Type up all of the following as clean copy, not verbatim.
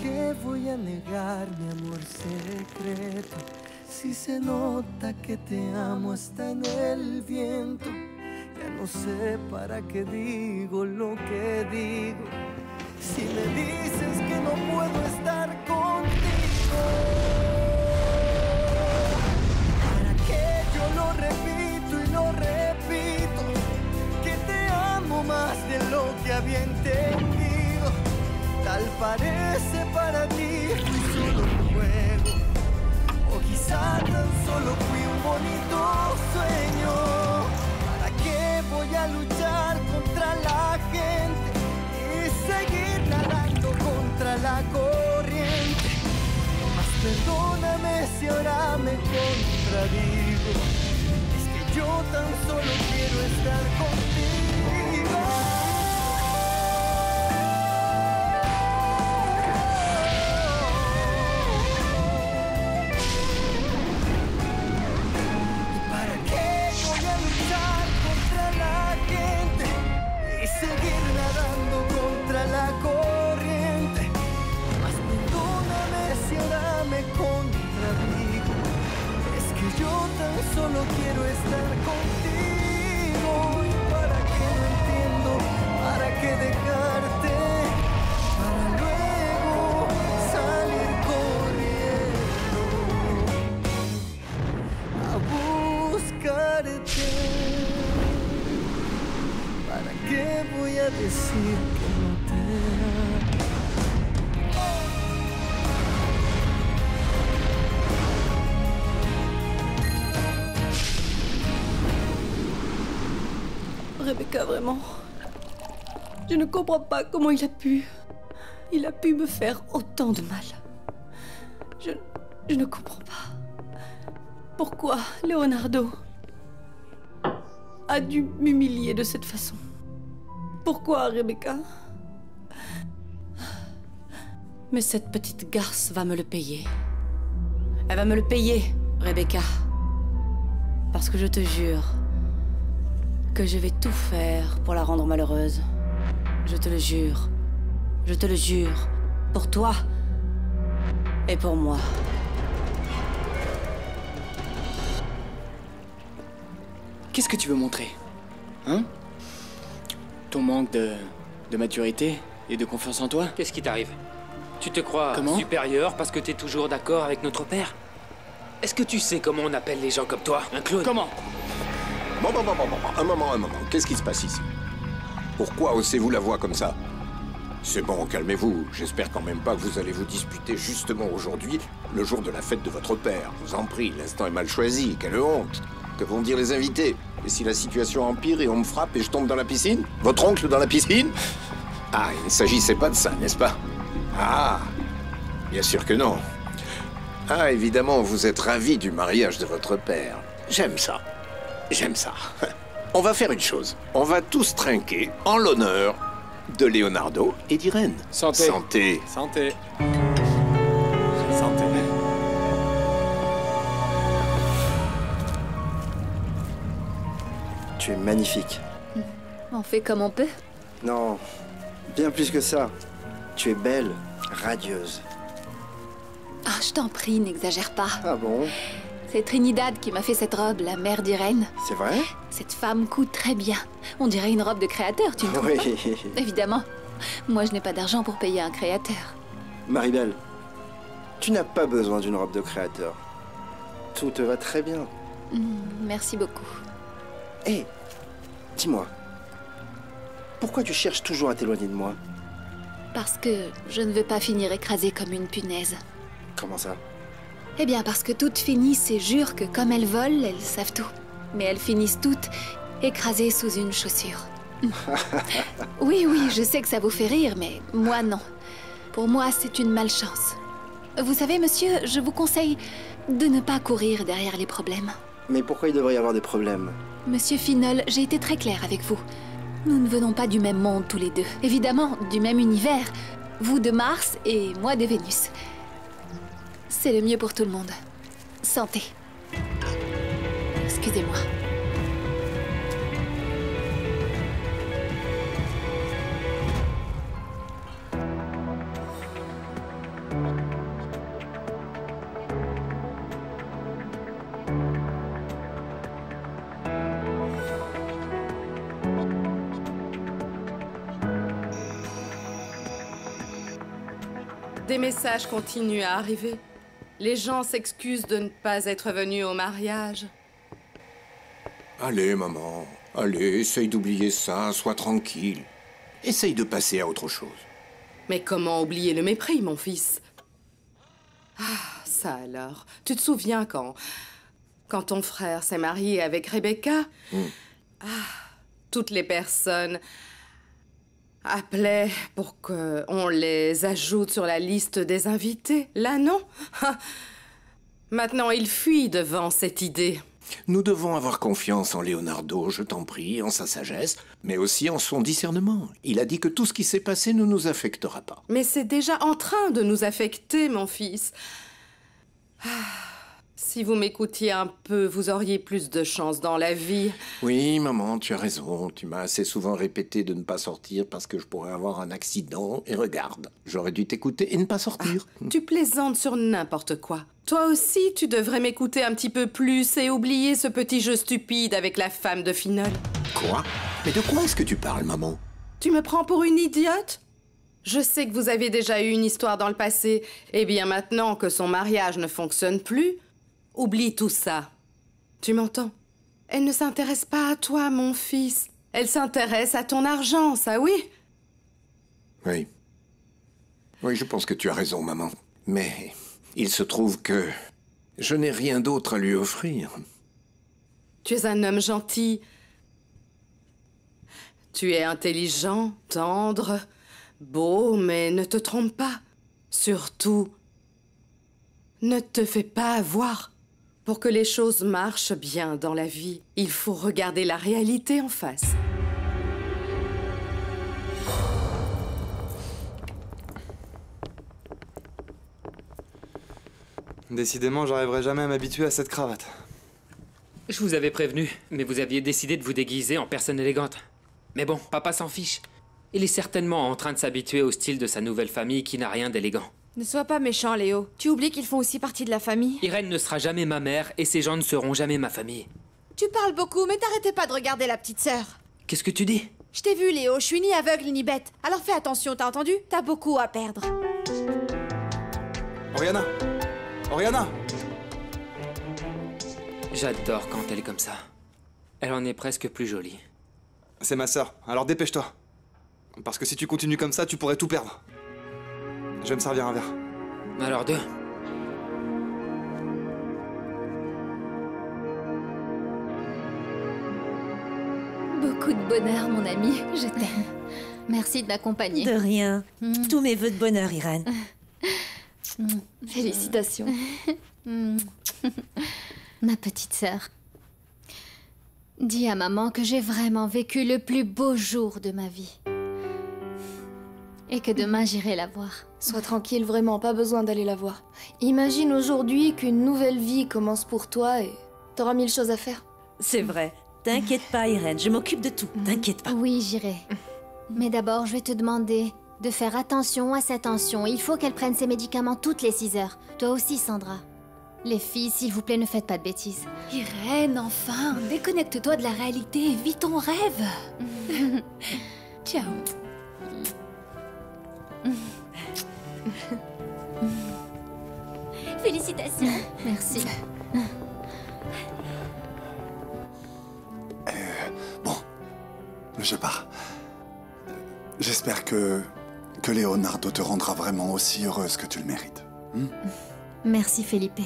qué voy a negar mi amor secreto? Si se nota que te amo hasta en el viento. Ya no sé para qué digo lo que digo. Si me dices que no puedo estar contigo, ¿para qué yo lo repito y lo repito? Que te amo más de lo que había entendido. Tal parece para ti solo un juego, o quizá tan solo fui un bonito sueño. Voy a luchar contra la gente y seguir nadando contra la corriente. Mas perdóname si ahora me contradigo. Es que yo tan solo quiero estar contigo. Seguir nadando contra la corriente. Mas perdóname si ahora me contradigo. Es que yo tan solo quiero estar contigo. ¿Y para qué no entiendo? ¿Para qué dejarte? Para luego salir corriendo a buscarte. ¿Para qué voy a decir que no te amo? Oh. Rebecca, vraiment, je ne comprends pas comment il a pu me faire autant de mal. Je ne comprends pas. Pourquoi Leonardo a dû m'humilier de cette façon? Pourquoi, Rebecca? Mais cette petite garce va me le payer. Elle va me le payer, Rebecca. Parce que je te jure que je vais tout faire pour la rendre malheureuse. Je te le jure. Je te le jure. Pour toi et pour moi. Qu'est-ce que tu veux montrer? Hein? Ton manque de maturité et de confiance en toi? Qu'est-ce qui t'arrive? Tu te crois supérieur parce que t'es toujours d'accord avec notre père? Est-ce que tu sais comment on appelle les gens comme toi? Un clone? Comment? Bon, un moment. Qu'est-ce qui se passe ici? Pourquoi haussez-vous la voix comme ça? C'est bon, calmez-vous. J'espère quand même pas que vous allez vous disputer justement aujourd'hui, le jour de la fête de votre père. Je vous en prie, l'instant est mal choisi. Quelle honte! Que vont dire les invités? Et si la situation empire et on me frappe et je tombe dans la piscine? Votre oncle dans la piscine? Ah, il ne s'agissait pas de ça, n'est-ce pas? Ah, bien sûr que non. Ah, évidemment, vous êtes ravi du mariage de votre père. J'aime ça. On va faire une chose. On va tous trinquer en l'honneur de Leonardo et d'Irene. Santé. Tu es magnifique. On fait comme on peut? Non, bien plus que ça. Tu es belle, radieuse. Ah, je t'en prie, n'exagère pas. Ah bon? C'est Trinidad qui m'a fait cette robe, la mère d'Irene. C'est vrai? Cette femme coûte très bien. On dirait une robe de créateur, tu ne trouves pas? Oui. Évidemment. Moi, je n'ai pas d'argent pour payer un créateur. Maribel, tu n'as pas besoin d'une robe de créateur. Tout te va très bien. Merci beaucoup. Hé, dis-moi, pourquoi tu cherches toujours à t'éloigner de moi? Parce que je ne veux pas finir écrasée comme une punaise. Comment ça? Eh bien, parce que toutes finissent et jurent que comme elles volent, elles savent tout. Mais elles finissent toutes écrasées sous une chaussure. Oui, je sais que ça vous fait rire, mais moi non. Pour moi, c'est une malchance. Vous savez, monsieur, je vous conseille de ne pas courir derrière les problèmes. Mais pourquoi il devrait y avoir des problèmes? Monsieur Finol, j'ai été très claire avec vous. Nous ne venons pas du même monde tous les deux. Évidemment, du même univers. Vous de Mars et moi de Vénus. C'est le mieux pour tout le monde. Santé. Excusez-moi. Des messages continuent à arriver. Les gens s'excusent de ne pas être venus au mariage. Allez, maman. Allez, essaye d'oublier ça, sois tranquille. Essaye de passer à autre chose. Mais comment oublier le mépris, mon fils? Ah, ça alors. Tu te souviens quand ton frère s'est marié avec Rebecca? Toutes les personnes appelaient pour qu'on les ajoute sur la liste des invités. Là, non. Maintenant, il fuit devant cette idée. Nous devons avoir confiance en Leonardo, je t'en prie, en sa sagesse, mais aussi en son discernement. Il a dit que tout ce qui s'est passé ne nous affectera pas. Mais c'est déjà en train de nous affecter, mon fils. Si vous m'écoutiez un peu, vous auriez plus de chance dans la vie. Oui, maman, tu as raison. Tu m'as assez souvent répété de ne pas sortir parce que je pourrais avoir un accident. Et regarde, j'aurais dû t'écouter et ne pas sortir. Tu plaisantes sur n'importe quoi. Toi aussi, tu devrais m'écouter un petit peu plus et oublier ce petit jeu stupide avec la femme de Finol. Quoi? Mais de quoi est-ce que tu parles, maman? Tu me prends pour une idiote? Je sais que vous avez déjà eu une histoire dans le passé. Eh bien, maintenant que son mariage ne fonctionne plus... Oublie tout ça. Tu m'entends? Elle ne s'intéresse pas à toi, mon fils. Elle s'intéresse à ton argent, ça oui? Oui. Oui, je pense que tu as raison, maman. Mais il se trouve que je n'ai rien d'autre à lui offrir. Tu es un homme gentil. Tu es intelligent, tendre, beau, mais ne te trompe pas. Surtout, ne te fais pas avoir. Pour que les choses marchent bien dans la vie, il faut regarder la réalité en face. Décidément, j'arriverai jamais à m'habituer à cette cravate. Je vous avais prévenu, mais vous aviez décidé de vous déguiser en personne élégante. Mais bon, papa s'en fiche. Il est certainement en train de s'habituer au style de sa nouvelle famille qui n'a rien d'élégant. Ne sois pas méchant, Léo. Tu oublies qu'ils font aussi partie de la famille. Irene ne sera jamais ma mère et ces gens ne seront jamais ma famille. Tu parles beaucoup, mais t'arrêtais pas de regarder la petite sœur. Qu'est-ce que tu dis? Je t'ai vu, Léo. Je suis ni aveugle ni bête. Alors fais attention, t'as entendu? T'as beaucoup à perdre. Oriana! Oriana! J'adore quand elle est comme ça. Elle en est presque plus jolie. C'est ma sœur, alors dépêche-toi. Parce que si tu continues comme ça, tu pourrais tout perdre. Je vais me servir un verre. Alors deux. Beaucoup de bonheur, mon ami. Je t'aime. Merci de m'accompagner. De rien. Tous mes vœux de bonheur, Irene. Félicitations. Ma petite sœur. Dis à maman que j'ai vraiment vécu le plus beau jour de ma vie. Et que demain, j'irai la voir. Sois tranquille, vraiment, pas besoin d'aller la voir. Imagine aujourd'hui qu'une nouvelle vie commence pour toi et t'auras 1000 choses à faire. C'est vrai. T'inquiète pas, Irene, je m'occupe de tout. T'inquiète pas. Oui, j'irai. Mais d'abord, je vais te demander de faire attention à sa tension. Il faut qu'elle prenne ses médicaments toutes les 6 heures. Toi aussi, Sandra. Les filles, s'il vous plaît, ne faites pas de bêtises. Irene, enfin, déconnecte-toi de la réalité et vis ton rêve. Ciao. Félicitations. Merci. Bon, je pars. J'espère que Leonardo te rendra vraiment aussi heureuse que tu le mérites. Merci, Felipe.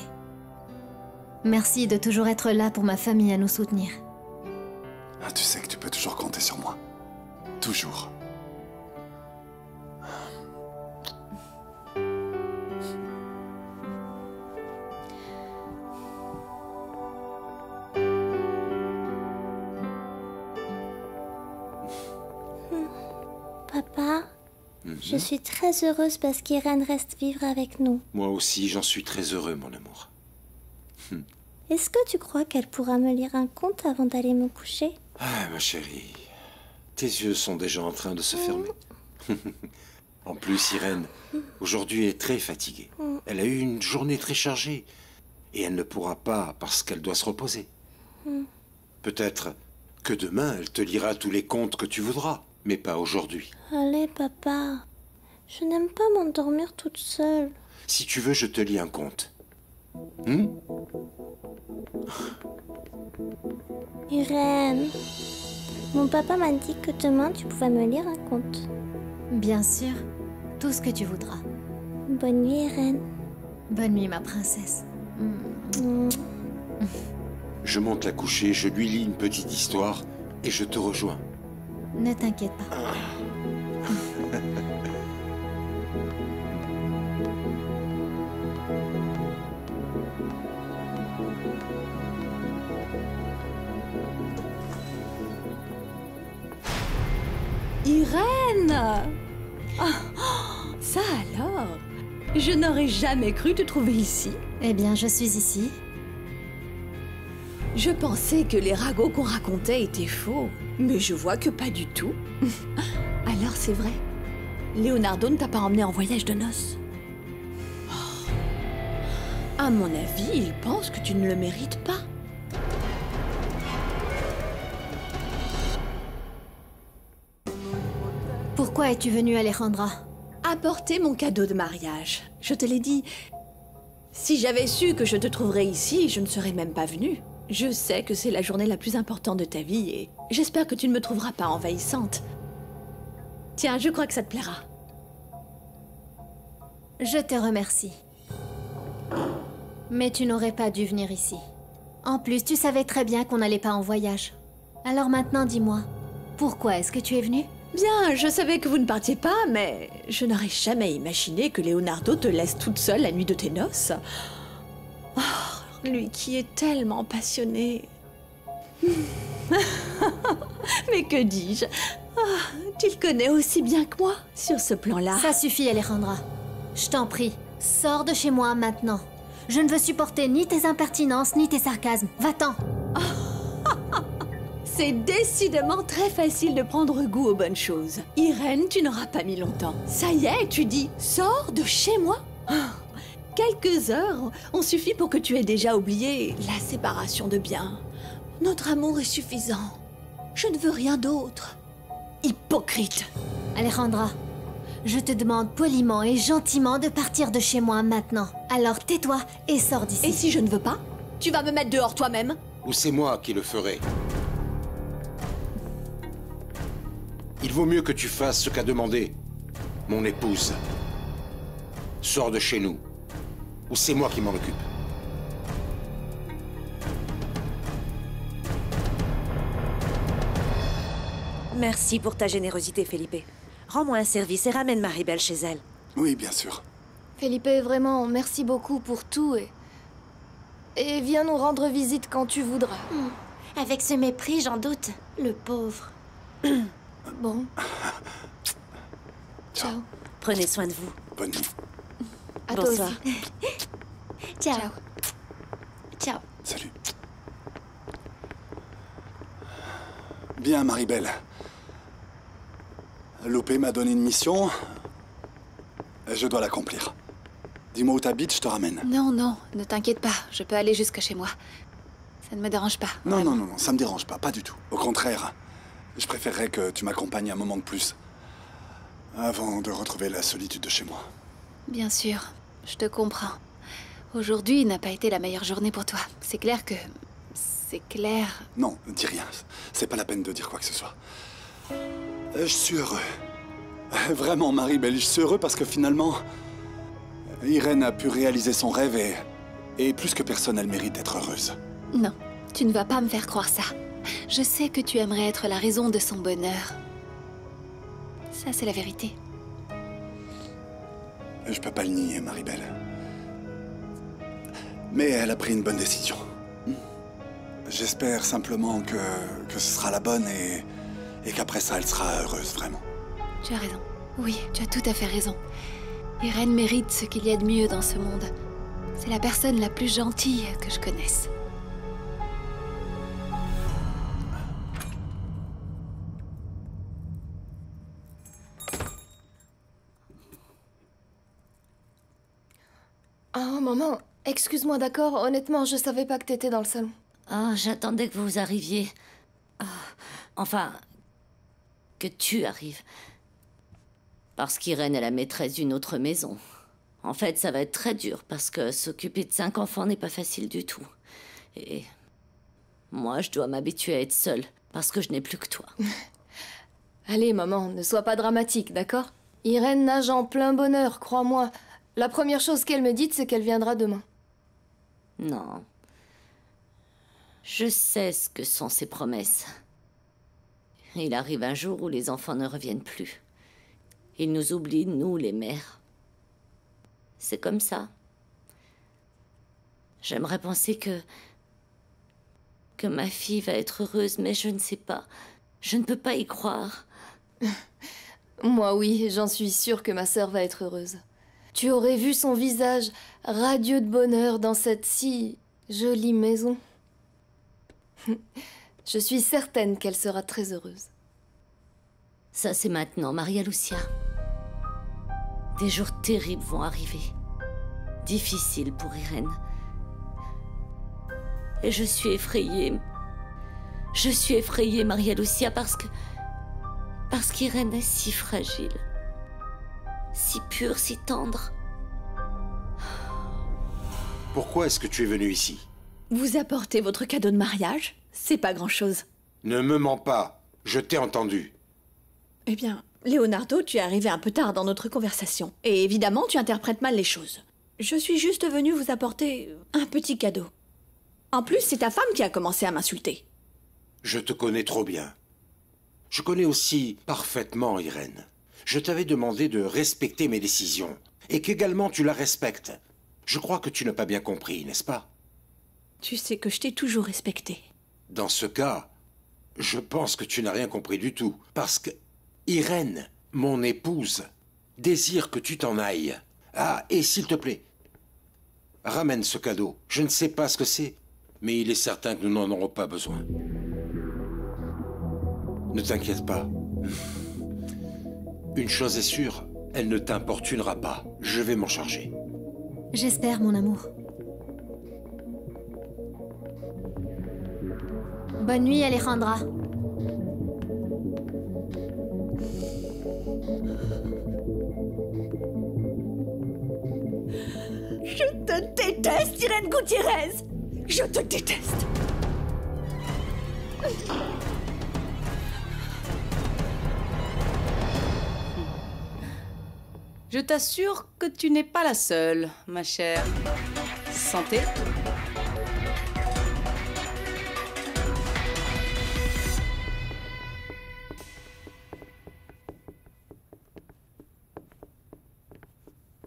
Merci de toujours être là pour ma famille à nous soutenir. Ah, tu sais que tu peux toujours compter sur moi. Toujours. Je suis très heureuse parce qu'Irene reste vivre avec nous. Moi aussi, j'en suis très heureux, mon amour. Est-ce que tu crois qu'elle pourra me lire un conte avant d'aller me coucher? Ah, ma chérie, tes yeux sont déjà en train de se fermer. En plus, Irene, aujourd'hui, est très fatiguée. Elle a eu une journée très chargée et elle ne pourra pas parce qu'elle doit se reposer. Peut-être que demain, elle te lira tous les contes que tu voudras, mais pas aujourd'hui. Allez, papa. Je n'aime pas m'endormir toute seule. Si tu veux, je te lis un conte. Irène, mon papa m'a dit que demain tu pouvais me lire un conte. Bien sûr, tout ce que tu voudras. Bonne nuit, Irène. Bonne nuit, ma princesse. Je monte la coucher, je lui lis une petite histoire et je te rejoins. Ne t'inquiète pas. Irène! Ça alors? Je n'aurais jamais cru te trouver ici. Eh bien, je suis ici. Je pensais que les ragots qu'on racontait étaient faux, mais je vois que pas du tout. Alors c'est vrai. Leonardo ne t'a pas emmené en voyage de noces. Oh. À mon avis, il pense que tu ne le mérites pas. Pourquoi es-tu venue, Alejandra? Apporter mon cadeau de mariage. Je te l'ai dit. Si j'avais su que je te trouverais ici, je ne serais même pas venue. Je sais que c'est la journée la plus importante de ta vie et j'espère que tu ne me trouveras pas envahissante. Tiens, je crois que ça te plaira. Je te remercie. Mais tu n'aurais pas dû venir ici. En plus, tu savais très bien qu'on n'allait pas en voyage. Alors maintenant, dis-moi, pourquoi est-ce que tu es venue ? Bien, je savais que vous ne partiez pas, mais je n'aurais jamais imaginé que Leonardo te laisse toute seule la nuit de tes noces. Oh, lui qui est tellement passionné. Mais que dis-je? Oh, tu le connais aussi bien que moi, sur ce plan-là. Ça suffit, Alejandra. Je t'en prie, sors de chez moi maintenant. Je ne veux supporter ni tes impertinences, ni tes sarcasmes. Va-t'en. C'est décidément très facile de prendre goût aux bonnes choses. Irène, tu n'auras pas mis longtemps. Ça y est, tu dis, sors de chez moi. Oh, quelques heures ont suffi pour que tu aies déjà oublié la séparation de biens. Notre amour est suffisant. Je ne veux rien d'autre. Hypocrite. Alejandra, je te demande poliment et gentiment de partir de chez moi maintenant. Alors tais-toi et sors d'ici. Et si je ne veux pas, tu vas me mettre dehors toi-même? Ou c'est moi qui le ferai? Il vaut mieux que tu fasses ce qu'a demandé mon épouse. Sors de chez nous, ou c'est moi qui m'en occupe. Merci pour ta générosité, Felipe. Rends-moi un service et ramène Maribel chez elle. Oui, bien sûr. Felipe, vraiment, merci beaucoup pour tout et... viens nous rendre visite quand tu voudras. Avec ce mépris, j'en doute. Le pauvre. Bon. Ciao. Prenez soin de vous. Bonne nuit. À toi aussi. Ciao. Ciao. Ciao. Salut. Bien, Maribel. Loupé m'a donné une mission. Je dois l'accomplir. Dis-moi où t'habites, je te ramène. Non, non, ne t'inquiète pas. Je peux aller jusque chez moi. Ça ne me dérange pas. Non, non, non, non, ça me dérange pas, pas du tout. Au contraire. Je préférerais que tu m'accompagnes un moment de plus, avant de retrouver la solitude de chez moi. Bien sûr, je te comprends. Aujourd'hui n'a pas été la meilleure journée pour toi. C'est clair que... Non, dis rien. C'est pas la peine de dire quoi que ce soit. Je suis heureux. Vraiment, Maribel, je suis heureux parce que finalement... Irène a pu réaliser son rêve et... plus que personne, elle mérite d'être heureuse. Non, tu ne vas pas me faire croire ça. Je sais que tu aimerais être la raison de son bonheur. Ça, c'est la vérité. Je peux pas le nier, Maribel. Mais elle a pris une bonne décision. J'espère simplement que, ce sera la bonne et, qu'après ça, elle sera heureuse, vraiment. Tu as raison. Oui, tu as tout à fait raison. Irène mérite ce qu'il y a de mieux dans ce monde. C'est la personne la plus gentille que je connaisse. Oh, maman, excuse-moi, d'accord? Honnêtement, je savais pas que t'étais dans le salon. Oh, j'attendais que vous arriviez. Oh, enfin, que tu arrives. Parce qu'Irène est la maîtresse d'une autre maison. En fait, ça va être très dur parce que s'occuper de 5 enfants n'est pas facile du tout. Et moi, je dois m'habituer à être seule parce que je n'ai plus que toi. Allez, maman, ne sois pas dramatique, d'accord? Irène nage en plein bonheur, crois-moi. La première chose qu'elle me dit, c'est qu'elle viendra demain. Non. Je sais ce que sont ses promesses. Il arrive un jour où les enfants ne reviennent plus. Ils nous oublient, nous, les mères. C'est comme ça. J'aimerais penser que ma fille va être heureuse, mais je ne sais pas. Je ne peux pas y croire. Moi, oui, j'en suis sûre que ma sœur va être heureuse. Tu aurais vu son visage radieux de bonheur dans cette si jolie maison. Je suis certaine qu'elle sera très heureuse. Ça, c'est maintenant, Maria Lucia. Des jours terribles vont arriver. Difficiles pour Irène. Et je suis effrayée. Je suis effrayée, Maria Lucia, parce qu'Irène est si fragile. Si pure, si tendre. Pourquoi est-ce que tu es venue ici? Vous apportez votre cadeau de mariage? C'est pas grand-chose. Ne me mens pas, je t'ai entendu. Eh bien, Leonardo, tu es arrivé un peu tard dans notre conversation. Et évidemment, tu interprètes mal les choses. Je suis juste venue vous apporter un petit cadeau. En plus, c'est ta femme qui a commencé à m'insulter. Je te connais trop bien. Je connais aussi parfaitement Irène. Je t'avais demandé de respecter mes décisions, et qu'également tu la respectes. Je crois que tu n'as pas bien compris, n'est-ce pas? Tu sais que je t'ai toujours respecté. Dans ce cas, je pense que tu n'as rien compris du tout, parce que Irène, mon épouse, désire que tu t'en ailles. Ah, et s'il te plaît, ramène ce cadeau. Je ne sais pas ce que c'est, mais il est certain que nous n'en aurons pas besoin. Ne t'inquiète pas. Une chose est sûre, elle ne t'importunera pas. Je vais m'en charger. J'espère, mon amour. Bonne nuit, Alejandra. Je te déteste, Irène Gutiérrez. Je te déteste. Je t'assure que tu n'es pas la seule, ma chère. Santé.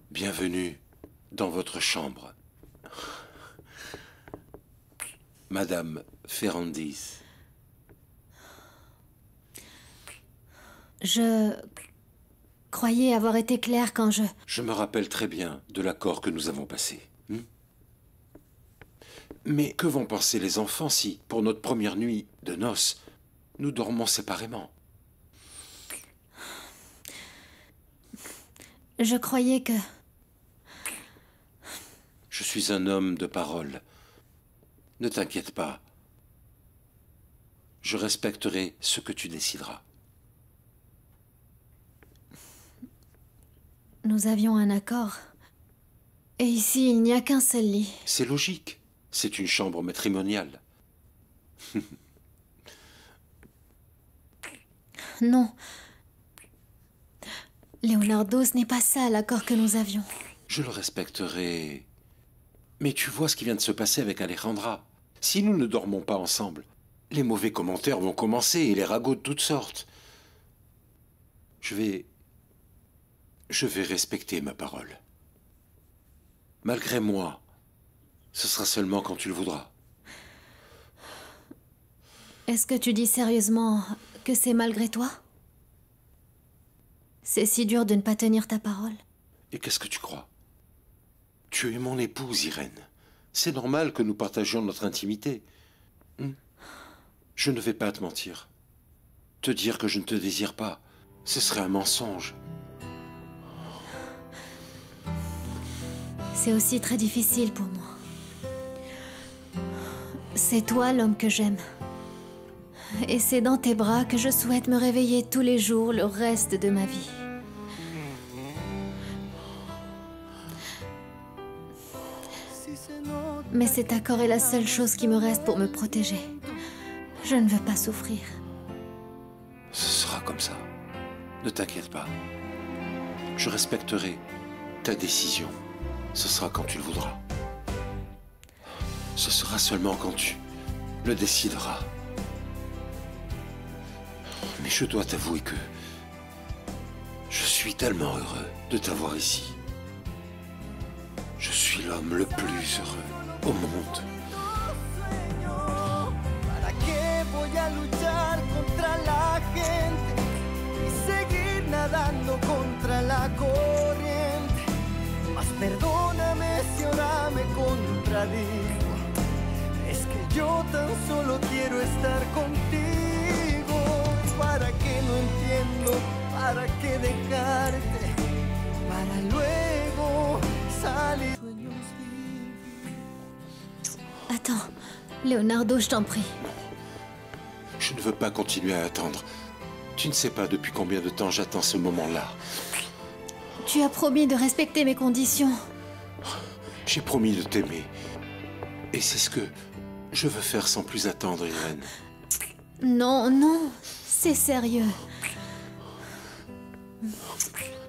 Bienvenue dans votre chambre. Madame Ferrandis. Je croyais avoir été claire quand je... Je me rappelle très bien de l'accord que nous avons passé. Mais que vont penser les enfants si, pour notre première nuit de noces, nous dormons séparément? Je croyais que... Je suis un homme de parole. Ne t'inquiète pas. Je respecterai ce que tu décideras. Nous avions un accord. Et ici, il n'y a qu'un seul lit. C'est logique. C'est une chambre matrimoniale. Non. Leonardo, ce n'est pas ça l'accord que nous avions. Je le respecterai. Mais tu vois ce qui vient de se passer avec Alejandra. Si nous ne dormons pas ensemble, les mauvais commentaires vont commencer et les ragots de toutes sortes. Je vais respecter ma parole. Malgré moi, ce sera seulement quand tu le voudras. Est-ce que tu dis sérieusement que c'est malgré toi? C'est si dur de ne pas tenir ta parole. Et qu'est-ce que tu crois? Tu es mon épouse, Irène. C'est normal que nous partagions notre intimité. Je ne vais pas te mentir. Te dire que je ne te désire pas, ce serait un mensonge. C'est aussi très difficile pour moi. C'est toi l'homme que j'aime. Et c'est dans tes bras que je souhaite me réveiller tous les jours le reste de ma vie. Mais cet accord est la seule chose qui me reste pour me protéger. Je ne veux pas souffrir. Ce sera comme ça. Ne t'inquiète pas. Je respecterai ta décision. Ce sera quand tu le voudras. Ce sera seulement quand tu le décideras. Mais je dois t'avouer que je suis tellement heureux de t'avoir ici. Je suis l'homme le plus heureux au monde. Attends, Leonardo, je t'en prie. Je ne veux pas continuer à attendre. Tu ne sais pas depuis combien de temps j'attends ce moment-là. Tu as promis de respecter mes conditions. J'ai promis de t'aimer. Et c'est ce que je veux faire sans plus attendre, Irene. Non, non, c'est sérieux.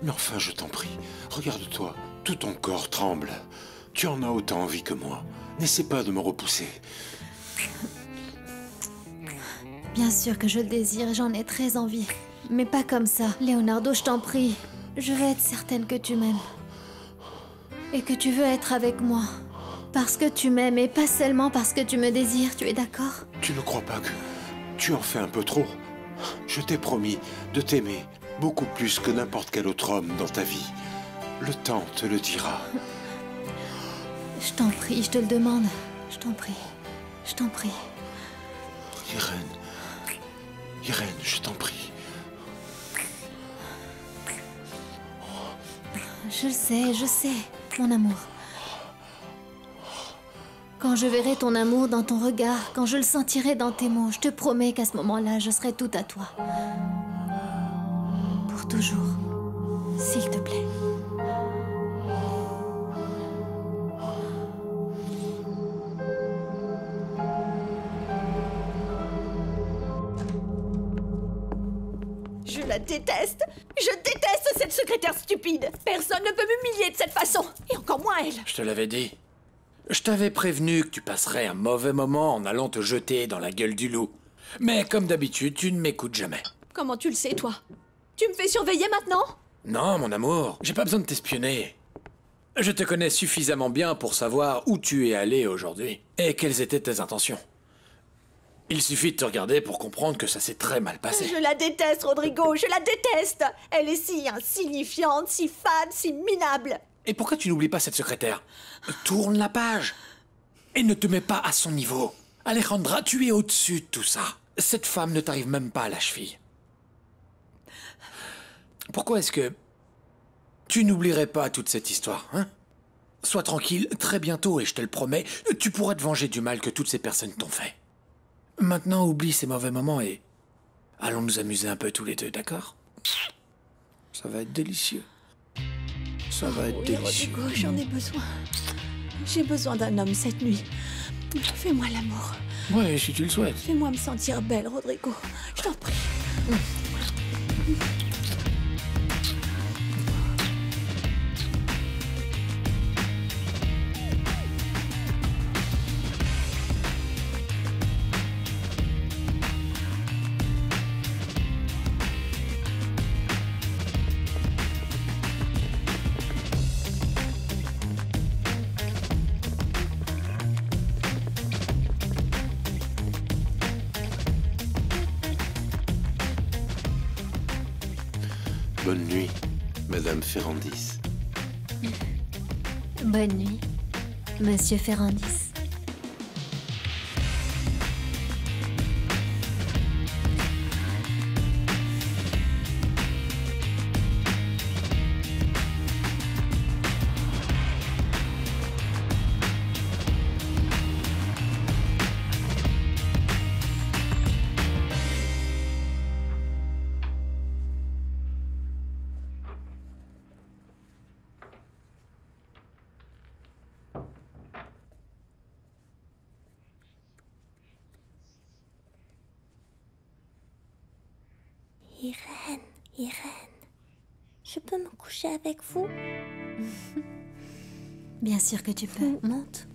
Mais enfin, je t'en prie, regarde-toi, tout ton corps tremble. Tu en as autant envie que moi. N'essaie pas de me repousser. Bien sûr que je le désire, j'en ai très envie. Mais pas comme ça. Leonardo, je t'en prie, je veux être certaine que tu m'aimes. Et que tu veux être avec moi. Parce que tu m'aimes et pas seulement parce que tu me désires, tu es d'accord? Tu ne crois pas que tu en fais un peu trop? Je t'ai promis de t'aimer beaucoup plus que n'importe quel autre homme dans ta vie. Le temps te le dira. Je t'en prie, je te le demande. Je t'en prie, je t'en prie. Irene, Irene, je t'en prie. Je sais, mon amour. Quand je verrai ton amour dans ton regard, quand je le sentirai dans tes mots, je te promets qu'à ce moment-là, je serai tout à toi. Pour toujours, s'il te plaît. Je la déteste! Je déteste cette secrétaire stupide! Personne ne peut m'humilier de cette façon! Et encore moins elle! Je te l'avais dit. Je t'avais prévenu que tu passerais un mauvais moment en allant te jeter dans la gueule du loup. Mais comme d'habitude, tu ne m'écoutes jamais. Comment tu le sais, toi? Tu me fais surveiller maintenant? Non, mon amour, j'ai pas besoin de t'espionner. Je te connais suffisamment bien pour savoir où tu es allé aujourd'hui et quelles étaient tes intentions. Il suffit de te regarder pour comprendre que ça s'est très mal passé. Je la déteste, Rodrigo, je la déteste. Elle est si insignifiante, si fade, si minable. Et pourquoi tu n'oublies pas cette secrétaire? Tourne la page et ne te mets pas à son niveau. Alejandra, tu es au-dessus de tout ça. Cette femme ne t'arrive même pas à la cheville. Pourquoi est-ce que tu n'oublierais pas toute cette histoire, hein? Sois tranquille, très bientôt, et je te le promets, tu pourras te venger du mal que toutes ces personnes t'ont fait. Maintenant, oublie ces mauvais moments et allons nous amuser un peu tous les deux, d'accord? Ça va être délicieux. Ça va être délicieux. Rodrigo, j'en ai besoin. J'ai besoin d'un homme cette nuit. Fais-moi l'amour. Ouais, si tu le souhaites. Fais-moi me sentir belle, Rodrigo. Je t'en prie. Bonne nuit, Madame Ferrandis. Bonne nuit, Monsieur Ferrandis. Irène, je peux me coucher avec vous? Bien sûr que tu peux. Monte.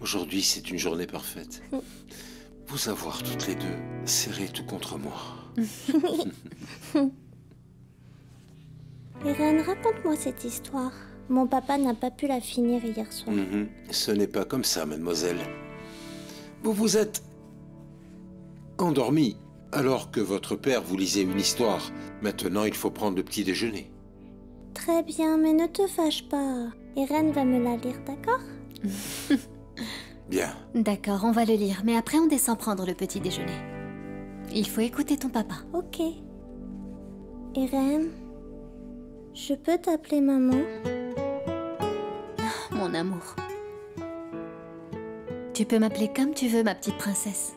Aujourd'hui, c'est une journée parfaite. Vous avoir toutes les deux serrées tout contre moi. Irène, raconte-moi cette histoire. Mon papa n'a pas pu la finir hier soir. Ce n'est pas comme ça, mademoiselle. Vous vous êtes endormie alors que votre père vous lisait une histoire. Maintenant, il faut prendre le petit déjeuner. Très bien, mais ne te fâche pas. Irène va me la lire, d'accord? Bien. D'accord, on va le lire, mais après on descend prendre le petit déjeuner. Il faut écouter ton papa. Ok. Irène, je peux t'appeler maman? Mon amour. Tu peux m'appeler comme tu veux, ma petite princesse.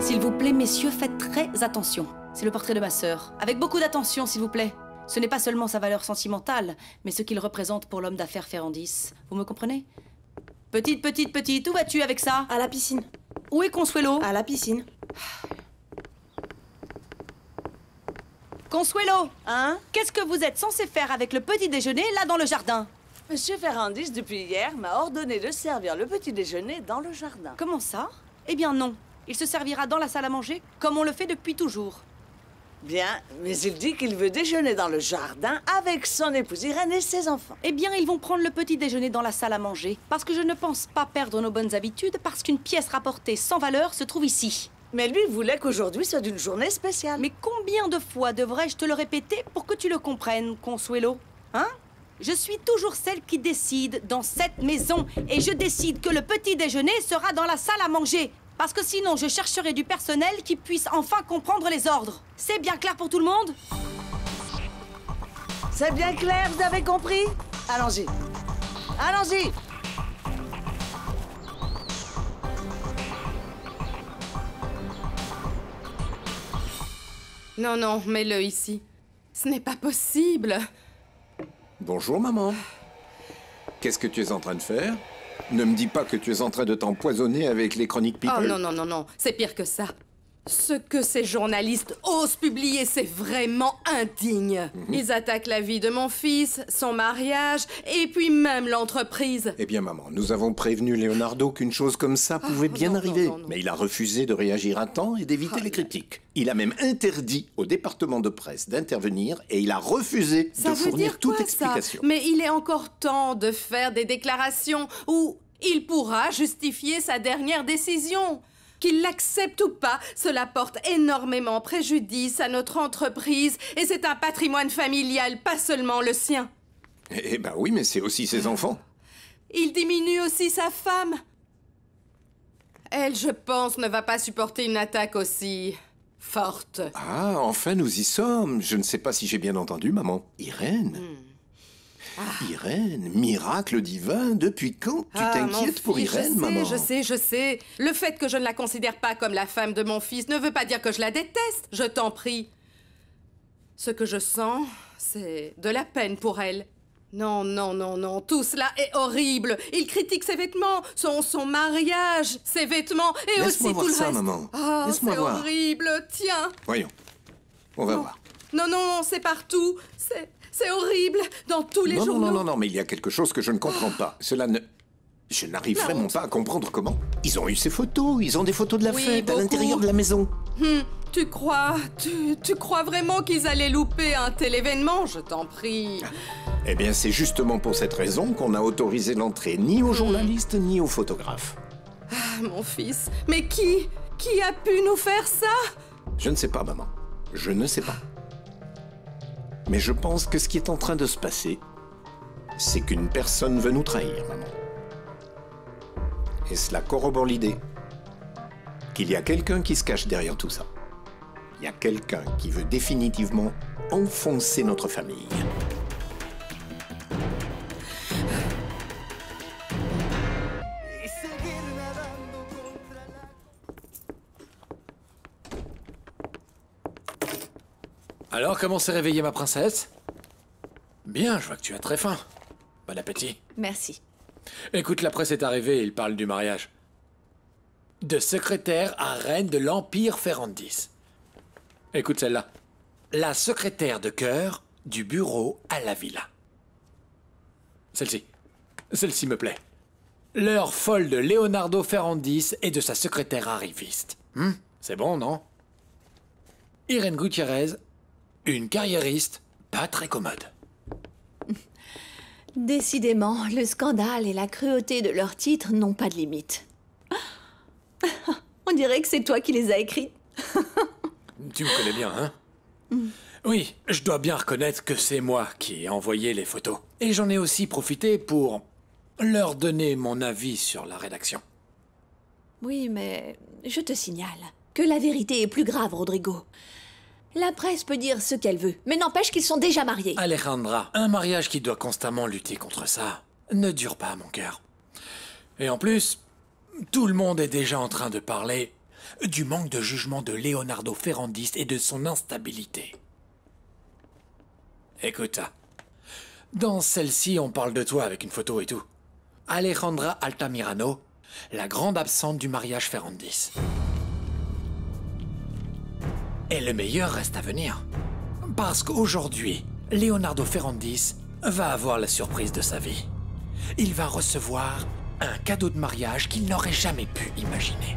S'il vous plaît, messieurs, faites très attention. C'est le portrait de ma sœur. Avec beaucoup d'attention, s'il vous plaît. Ce n'est pas seulement sa valeur sentimentale, mais ce qu'il représente pour l'homme d'affaires Ferrandis. Vous me comprenez? Petite, où vas-tu avec ça? À la piscine. Où est Consuelo? À la piscine. Consuelo, hein? Qu'est-ce que vous êtes censée faire avec le petit déjeuner là dans le jardin? Monsieur Ferrandis, depuis hier, m'a ordonné de servir le petit déjeuner dans le jardin. Comment ça? Eh bien non, il se servira dans la salle à manger comme on le fait depuis toujours. Bien, mais il dit qu'il veut déjeuner dans le jardin avec son épouse Irène et ses enfants. Eh bien, ils vont prendre le petit déjeuner dans la salle à manger, parce que je ne pense pas perdre nos bonnes habitudes, parce qu'une pièce rapportée sans valeur se trouve ici. Mais lui voulait qu'aujourd'hui soit une journée spéciale. Mais combien de fois devrais-je te le répéter pour que tu le comprennes, Consuelo? Hein? Je suis toujours celle qui décide dans cette maison, et je décide que le petit déjeuner sera dans la salle à manger. Parce que sinon, je chercherai du personnel qui puisse enfin comprendre les ordres. C'est bien clair pour tout le monde? C'est bien clair, vous avez compris? Allons-y. Allons-y. Non, mets-le ici. Ce n'est pas possible. Bonjour, maman. Qu'est-ce que tu es en train de faire? Ne me dis pas que tu es en train de t'empoisonner avec les chroniques people. Oh non, c'est pire que ça. Ce que ces journalistes osent publier, c'est vraiment indigne. Ils attaquent la vie de mon fils, son mariage, et puis même l'entreprise. Eh bien maman, nous avons prévenu Leonardo qu'une chose comme ça pouvait bien arriver. Mais il a refusé de réagir à temps et d'éviter les critiques. Il a même interdit au département de presse d'intervenir et il a refusé de fournir toute explication. Mais il est encore temps de faire des déclarations où il pourra justifier sa dernière décision. Qu'il l'accepte ou pas, cela porte énormément préjudice à notre entreprise et c'est un patrimoine familial, pas seulement le sien. Eh ben oui, mais c'est aussi ses enfants. Il diminue aussi sa femme. Elle, je pense, ne va pas supporter une attaque aussi forte. Ah, enfin nous y sommes. Je ne sais pas si j'ai bien entendu, maman. Irène. Irène, miracle divin, depuis quand tu t'inquiètes pour Irène, maman? Je sais. Le fait que je ne la considère pas comme la femme de mon fils ne veut pas dire que je la déteste, je t'en prie. Ce que je sens, c'est de la peine pour elle. Non, tout cela est horrible. Il critique ses vêtements, son mariage, ses vêtements et aussi tout le reste. Laisse-moi voir ça, maman. Oh, c'est horrible, tiens. Voyons, on va voir. Non, c'est partout, c'est horrible, dans tous les journaux. Non, mais il y a quelque chose que je ne comprends pas. Cela ne... Je n'arrive vraiment pas à comprendre comment. Ils ont eu ces photos, ils ont des photos de la fête à l'intérieur de la maison. Tu crois vraiment qu'ils allaient louper un tel événement? Je t'en prie. Eh bien, c'est justement pour cette raison qu'on a autorisé l'entrée ni aux journalistes, ni aux photographes. Ah, mon fils, mais qui a pu nous faire ça? Je ne sais pas, maman. Je ne sais pas. Mais je pense que ce qui est en train de se passer, c'est qu'une personne veut nous trahir, maman. Et cela corrobore l'idée qu'il y a quelqu'un qui se cache derrière tout ça. Il y a quelqu'un qui veut définitivement enfoncer notre famille. Alors, comment s'est réveillée ma princesse? Bien, je vois que tu as très faim. Bon appétit. Merci. Écoute, la presse est arrivée et ils parlent du mariage. De secrétaire à reine de l'Empire Ferrandis. Écoute celle-là. La secrétaire de cœur du bureau à la villa. Celle-ci. Celle-ci me plaît. L'heure folle de Leonardo Ferrandis et de sa secrétaire arriviste. C'est bon, non? Irene Gutiérrez, une carriériste pas très commode. Décidément, le scandale et la cruauté de leurs titres n'ont pas de limite. On dirait que c'est toi qui les as écrits. Tu me connais bien, hein? Oui, je dois bien reconnaître que c'est moi qui ai envoyé les photos. Et j'en ai aussi profité pour leur donner mon avis sur la rédaction. Oui, mais je te signale que la vérité est plus grave, Rodrigo. La presse peut dire ce qu'elle veut, mais n'empêche qu'ils sont déjà mariés. Alejandra, un mariage qui doit constamment lutter contre ça ne dure pas, mon cœur. Et en plus, tout le monde est déjà en train de parler du manque de jugement de Leonardo Ferrandis et de son instabilité. Écoute, dans celle-ci, on parle de toi avec une photo et tout. Alejandra Altamirano, la grande absente du mariage Ferrandis. Et le meilleur reste à venir. Parce qu'aujourd'hui, Leonardo Ferrandis va avoir la surprise de sa vie. Il va recevoir un cadeau de mariage qu'il n'aurait jamais pu imaginer.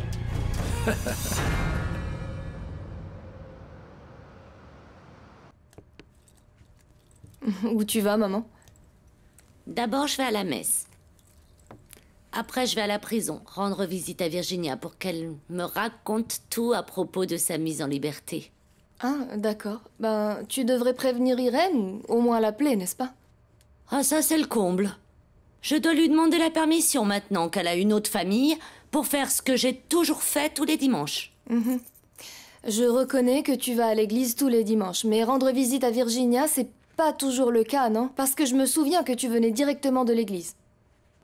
Où tu vas, maman? D'abord, je vais à la messe. Après, je vais à la prison, rendre visite à Virginia pour qu'elle me raconte tout à propos de sa mise en liberté. Ah, d'accord. Ben, tu devrais prévenir Irene ou au moins l'appeler, n'est-ce pas? Ah, ça, c'est le comble. Je dois lui demander la permission maintenant qu'elle a une autre famille pour faire ce que j'ai toujours fait tous les dimanches. Je reconnais que tu vas à l'église tous les dimanches, mais rendre visite à Virginia, c'est pas toujours le cas, non? Parce que je me souviens que tu venais directement de l'église.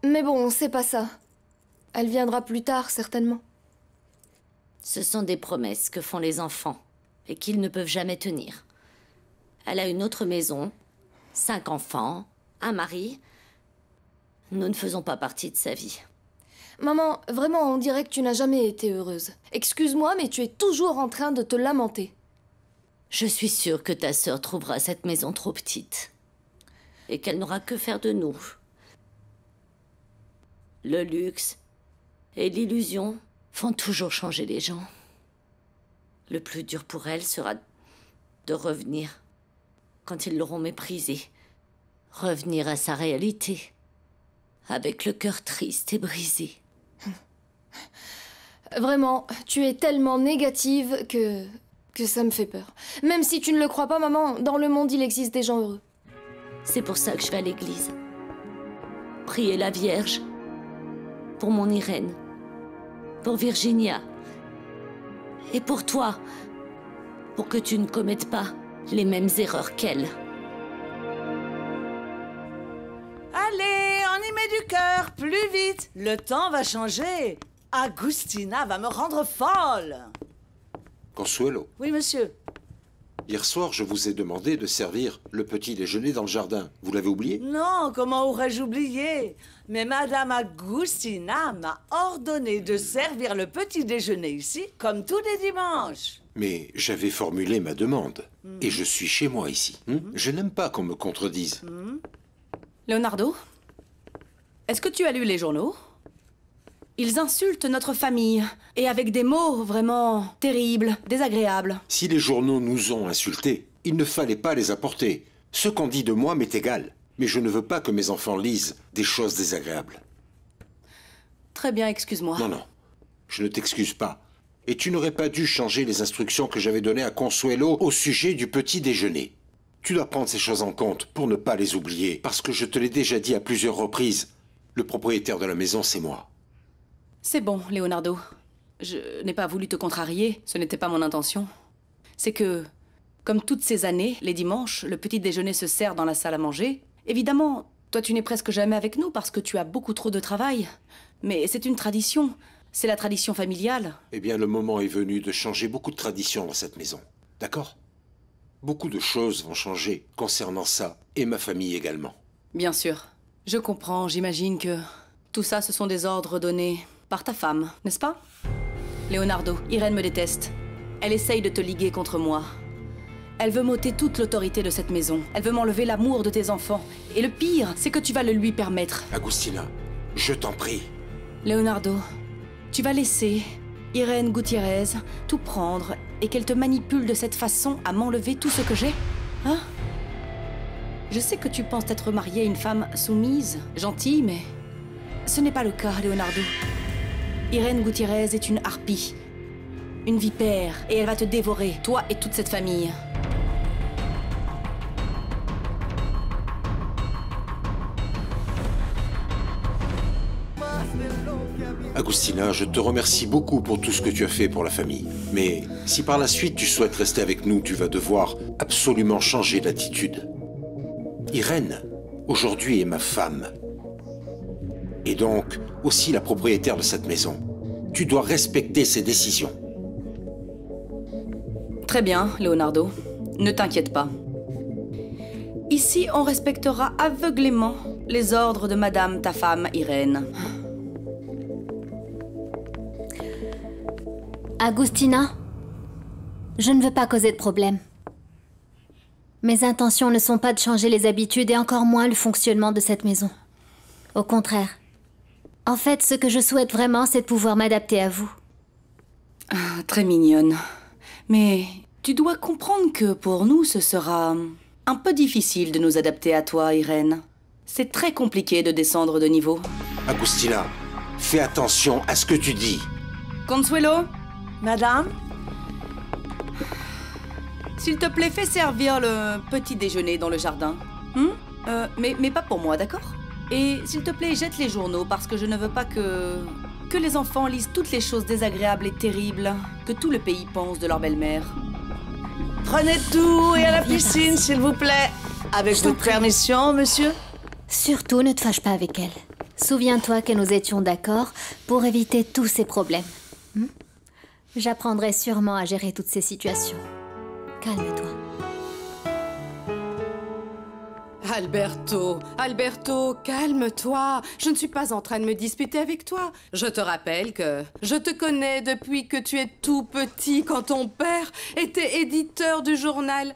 Mais bon, c'est pas ça. Elle viendra plus tard, certainement. Ce sont des promesses que font les enfants et qu'ils ne peuvent jamais tenir. Elle a une autre maison, 5 enfants, un mari. Nous ne faisons pas partie de sa vie. Maman, vraiment, on dirait que tu n'as jamais été heureuse. Excuse-moi, mais tu es toujours en train de te lamenter. Je suis sûre que ta sœur trouvera cette maison trop petite et qu'elle n'aura que faire de nous. Le luxe et l'illusion font toujours changer les gens. Le plus dur pour elle sera de revenir quand ils l'auront méprisée, revenir à sa réalité, avec le cœur triste et brisé. Vraiment, tu es tellement négative que ça me fait peur. Même si tu ne le crois pas, maman, dans le monde, il existe des gens heureux. C'est pour ça que je vais à l'église. Prier la Vierge. Pour mon Irene, pour Virginia, et pour toi, pour que tu ne commettes pas les mêmes erreurs qu'elle. Allez, on y met du cœur, plus vite. Le temps va changer. Agustina va me rendre folle. Consuelo. Oui, monsieur. Hier soir, je vous ai demandé de servir le petit déjeuner dans le jardin. Vous l'avez oublié? Non, comment aurais-je oublié? Mais Madame Agustina m'a ordonné de servir le petit déjeuner ici, comme tous les dimanches. Mais j'avais formulé ma demande, et je suis chez moi ici. Je n'aime pas qu'on me contredise. Leonardo, est-ce que tu as lu les journaux? Ils insultent notre famille, et avec des mots vraiment terribles, désagréables. Si les journaux nous ont insultés, il ne fallait pas les apporter. Ce qu'on dit de moi m'est égal, mais je ne veux pas que mes enfants lisent des choses désagréables. Très bien, excuse-moi. Non, non, je ne t'excuse pas. Et tu n'aurais pas dû changer les instructions que j'avais données à Consuelo au sujet du petit déjeuner. Tu dois prendre ces choses en compte pour ne pas les oublier, parce que je te l'ai déjà dit à plusieurs reprises, le propriétaire de la maison, c'est moi. C'est bon, Leonardo. Je n'ai pas voulu te contrarier, ce n'était pas mon intention. C'est que, comme toutes ces années, les dimanches, le petit déjeuner se sert dans la salle à manger. Évidemment, toi tu n'es presque jamais avec nous parce que tu as beaucoup trop de travail. Mais c'est une tradition, c'est la tradition familiale. Eh bien, le moment est venu de changer beaucoup de traditions dans cette maison, d'accord? Beaucoup de choses vont changer concernant ça, et ma famille également. Bien sûr. Je comprends, j'imagine que tout ça, ce sont des ordres donnés par ta femme, n'est-ce pas? Leonardo, Irene me déteste. Elle essaye de te liguer contre moi. Elle veut m'ôter toute l'autorité de cette maison. Elle veut m'enlever l'amour de tes enfants. Et le pire, c'est que tu vas le lui permettre. Agustina, je t'en prie. Leonardo, tu vas laisser Irene Gutiérrez tout prendre et qu'elle te manipule de cette façon à m'enlever tout ce que j'ai? Hein? Je sais que tu penses être marié à une femme soumise, gentille, mais ce n'est pas le cas, Leonardo. Irene Gutiérrez est une harpie, une vipère, et elle va te dévorer, toi et toute cette famille. Agustina, je te remercie beaucoup pour tout ce que tu as fait pour la famille. Mais si par la suite tu souhaites rester avec nous, tu vas devoir absolument changer d'attitude. Irene, aujourd'hui, est ma femme. Et donc, aussi la propriétaire de cette maison. Tu dois respecter ses décisions. Très bien, Leonardo. Ne t'inquiète pas. Ici, on respectera aveuglément les ordres de madame, ta femme, Irene. Agustina, je ne veux pas causer de problème. Mes intentions ne sont pas de changer les habitudes et encore moins le fonctionnement de cette maison. Au contraire. En fait, ce que je souhaite vraiment, c'est de pouvoir m'adapter à vous. Ah, très mignonne. Mais tu dois comprendre que pour nous, ce sera un peu difficile de nous adapter à toi, Irene. C'est très compliqué de descendre de niveau. Agustina, fais attention à ce que tu dis. Consuelo? Madame? S'il te plaît, fais servir le petit déjeuner dans le jardin. Mais pas pour moi, d'accord? Et s'il te plaît, jette les journaux, parce que je ne veux pas que les enfants lisent toutes les choses désagréables et terribles que tout le pays pense de leur belle-mère. Prenez tout et à la piscine, s'il vous plaît. Avec votre permission, monsieur? Surtout, ne te fâche pas avec elle. Souviens-toi que nous étions d'accord pour éviter tous ces problèmes. J'apprendrai sûrement à gérer toutes ces situations. Calme-toi. Alberto, calme-toi. Je ne suis pas en train de me disputer avec toi. Je te rappelle que je te connais depuis que tu es tout petit, quand ton père était éditeur du journal.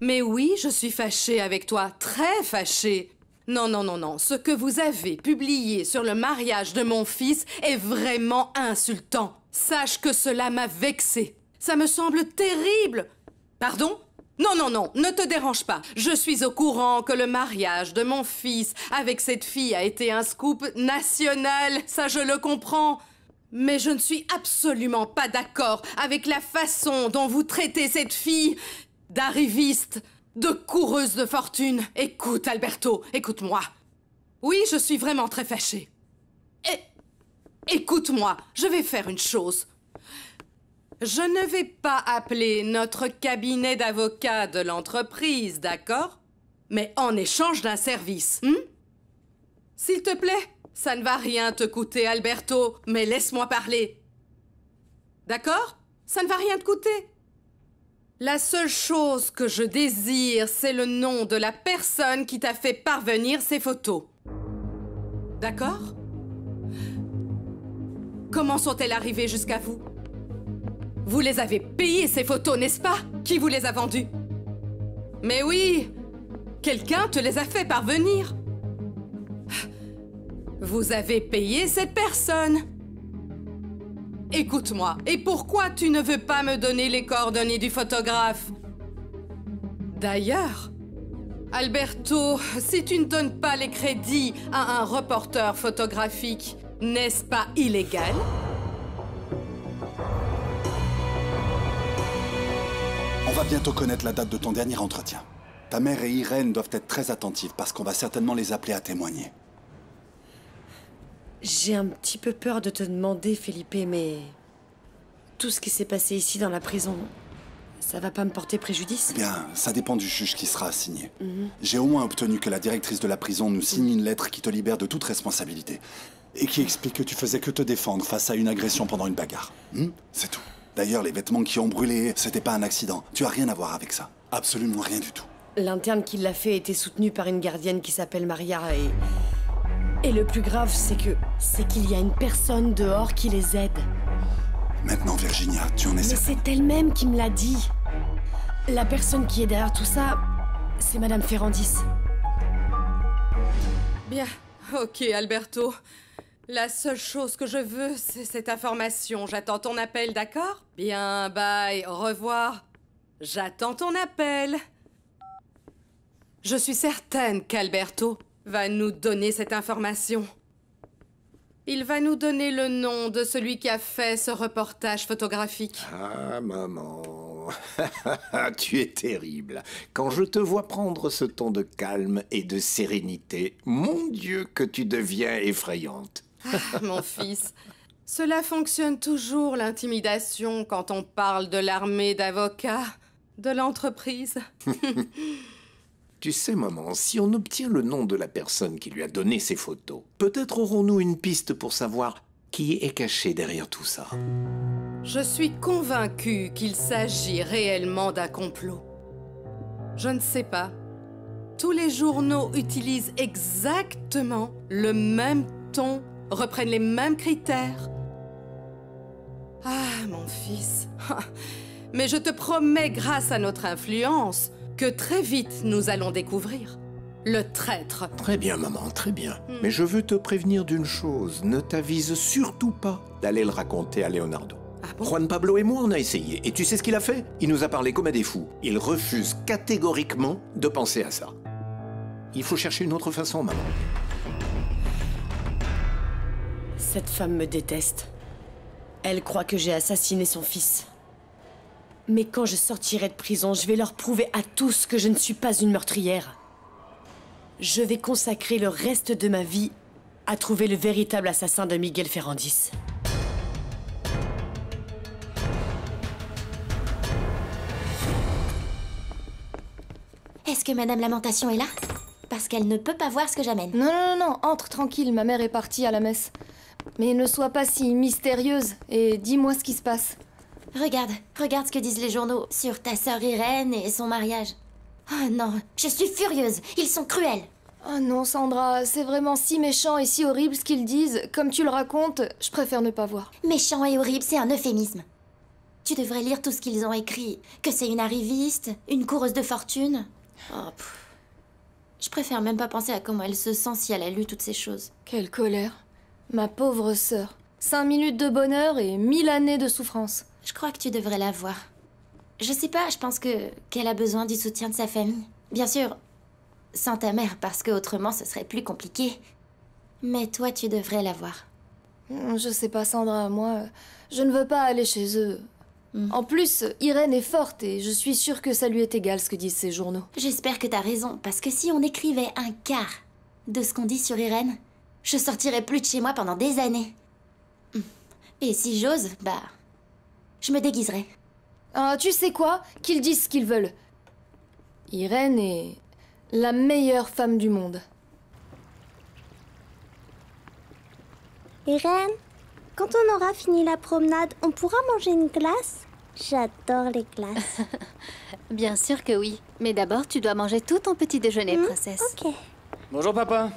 Mais oui, je suis fâchée avec toi, très fâchée. Non. Ce que vous avez publié sur le mariage de mon fils est vraiment insultant. Sache que cela m'a vexée. Ça me semble terrible. Pardon? Non, ne te dérange pas. Je suis au courant que le mariage de mon fils avec cette fille a été un scoop national, ça je le comprends. Mais je ne suis absolument pas d'accord avec la façon dont vous traitez cette fille d'arriviste, de coureuse de fortune. Écoute, Alberto, écoute-moi. Oui, je suis vraiment très fâchée. Écoute-moi, je vais faire une chose. Je ne vais pas appeler notre cabinet d'avocats de l'entreprise, d'accord? Mais en échange d'un service, S'il te plaît, ça ne va rien te coûter, Alberto, mais laisse-moi parler. D'accord? Ça ne va rien te coûter. La seule chose que je désire, c'est le nom de la personne qui t'a fait parvenir ces photos. D'accord? Comment sont-elles arrivées jusqu'à vous? Vous les avez payées, ces photos, n'est-ce pas? Qui vous les a vendues? Mais oui, quelqu'un te les a fait parvenir. Vous avez payé cette personne. Écoute-moi, et pourquoi tu ne veux pas me donner les coordonnées du photographe? D'ailleurs, Alberto, si tu ne donnes pas les crédits à un reporter photographique, n'est-ce pas illégal? On va bientôt connaître la date de ton dernier entretien. Ta mère et Irene doivent être très attentives parce qu'on va certainement les appeler à témoigner. J'ai un petit peu peur de te demander, Felipe, mais tout ce qui s'est passé ici dans la prison, ça va pas me porter préjudice? Bien, ça dépend du juge qui sera assigné. J'ai au moins obtenu que la directrice de la prison nous signe une lettre qui te libère de toute responsabilité et qui explique que tu faisais que te défendre face à une agression pendant une bagarre. C'est tout. D'ailleurs, les vêtements qui ont brûlé, c'était pas un accident. Tu as rien à voir avec ça. Absolument rien du tout. L'interne qui l'a fait était soutenu par une gardienne qui s'appelle Maria et le plus grave, c'est que... c'est qu'il y a une personne dehors qui les aide. Maintenant, Virginia, tu en es certaine. Mais c'est elle-même qui me l'a dit. La personne qui est derrière tout ça, c'est Madame Ferrandis. Bien. Ok, Alberto. La seule chose que je veux, c'est cette information. J'attends ton appel, d'accord? Bien, bye, au revoir. J'attends ton appel. Je suis certaine qu'Alberto va nous donner cette information. Il va nous donner le nom de celui qui a fait ce reportage photographique. Ah, maman, tu es terrible. Quand je te vois prendre ce ton de calme et de sérénité, mon Dieu que tu deviens effrayante. Ah, mon fils, cela fonctionne toujours, l'intimidation, quand on parle de l'armée d'avocats, de l'entreprise. Tu sais, maman, si on obtient le nom de la personne qui lui a donné ces photos, peut-être aurons-nous une piste pour savoir qui est caché derrière tout ça. Je suis convaincue qu'il s'agit réellement d'un complot. Je ne sais pas. Tous les journaux utilisent exactement le même ton, reprennent les mêmes critères. Ah, mon fils. Mais je te promets, grâce à notre influence, que très vite, nous allons découvrir le traître. Très bien, maman, très bien. Mais je veux te prévenir d'une chose. Ne t'avise surtout pas d'aller le raconter à Leonardo. Ah bon? Juan Pablo et moi, on a essayé. Et tu sais ce qu'il a fait? Il nous a parlé comme à des fous. Il refuse catégoriquement de penser à ça. Il faut chercher une autre façon, maman. Cette femme me déteste. Elle croit que j'ai assassiné son fils. Mais quand je sortirai de prison, je vais leur prouver à tous que je ne suis pas une meurtrière. Je vais consacrer le reste de ma vie à trouver le véritable assassin de Miguel Ferrandis. Est-ce que Madame Lamentation est là? Parce qu'elle ne peut pas voir ce que j'amène. Non, non, non, non, entre tranquille, ma mère est partie à la messe. Mais ne sois pas si mystérieuse et dis-moi ce qui se passe. Regarde, regarde ce que disent les journaux sur ta sœur Irene et son mariage. Oh non, je suis furieuse, ils sont cruels. Oh non, Sandra, c'est vraiment si méchant et si horrible ce qu'ils disent. Comme tu le racontes, je préfère ne pas voir. Méchant et horrible, c'est un euphémisme. Tu devrais lire tout ce qu'ils ont écrit. Que c'est une arriviste, une coureuse de fortune. Oh, je préfère même pas penser à comment elle se sent si elle a lu toutes ces choses. Quelle colère. Ma pauvre sœur. 5 minutes de bonheur et 1000 années de souffrance. Je crois que tu devrais la voir. Je sais pas, je pense qu'elle a besoin du soutien de sa famille. Bien sûr, sans ta mère, parce que autrement ce serait plus compliqué. Mais toi, tu devrais la voir. Je sais pas, Sandra, moi, je ne veux pas aller chez eux. En plus, Irène est forte et je suis sûre que ça lui est égal ce que disent ces journaux. J'espère que t'as raison, parce que si on écrivait un quart de ce qu'on dit sur Irène, je sortirais plus de chez moi pendant des années. Et si j'ose, bah... je me déguiserai. Ah, tu sais quoi? Qu'ils disent ce qu'ils veulent. Irène est la meilleure femme du monde. Irène, quand on aura fini la promenade, on pourra manger une glace? J'adore les glaces. Bien sûr que oui. Mais d'abord, tu dois manger tout ton petit déjeuner, princesse. Ok. Bonjour, papa.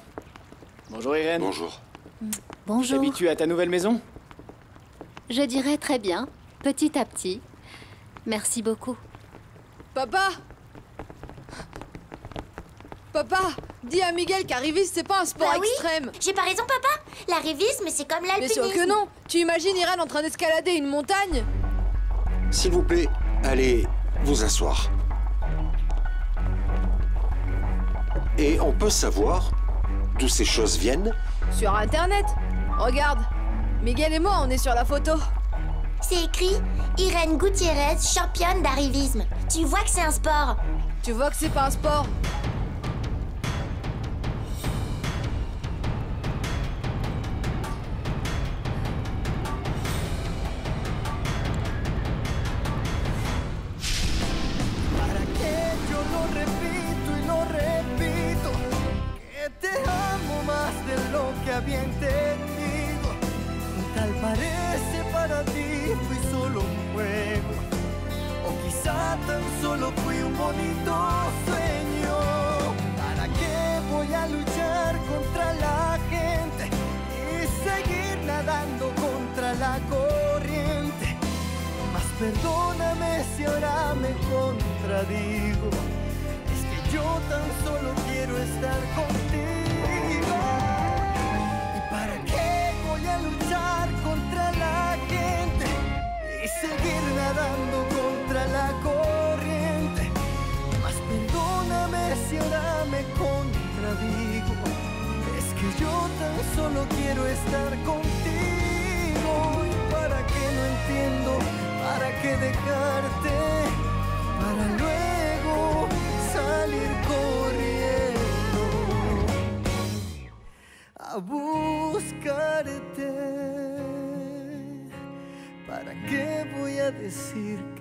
Bonjour, Irène. Bonjour. Bonjour. T'habitues à ta nouvelle maison? Je dirais très bien. Petit à petit. Merci beaucoup. Papa! Papa! Dis à Miguel qu'arrivisme, c'est pas un sport extrême. J'ai pas raison, papa! L'arrivisme, c'est comme l'alpinisme. Bien sûr que non! Tu imagines Irène en train d'escalader une montagne? S'il vous plaît, allez vous asseoir. Et on peut savoir d'où ces choses viennent? Sur Internet. Regarde, Miguel et moi, on est sur la photo. C'est écrit « Irène Gutiérrez, championne d'arrivisme ». Tu vois que c'est un sport. Tu vois que c'est pas un sport. ya tan solo fui un bonito sueño. ¿Para qué voy a luchar contra la gente y seguir nadando contra la corriente? Mas perdóname si ahora me contradigo, es que yo tan solo quiero estar contigo. ¿Y para qué voy a luchar contra la gente y seguir nadando contra la corriente? Mas perdóname si ahora me contradigo, es que yo tan solo quiero estar contigo. ¿Y para qué no entiendo? ¿Para qué dejarte? Para luego salir corriendo a buscarte. ¿Para qué voy a decir